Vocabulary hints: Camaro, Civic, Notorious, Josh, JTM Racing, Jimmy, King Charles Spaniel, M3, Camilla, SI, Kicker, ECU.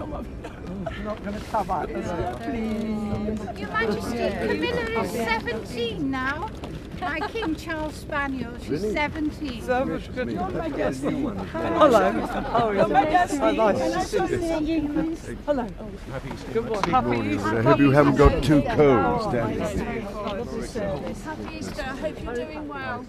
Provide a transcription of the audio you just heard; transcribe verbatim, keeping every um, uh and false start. some of it. I'm not going to come out. Please. Your Majesty, Camilla is seventeen now. My King Charles Spaniel, she's seventeen. Your Majesty. Hello. Hello. Your Majesty. Nice to see you. Hello. Good morning. I hope you haven't got two colds down here. Happy Easter. I hope you're doing well.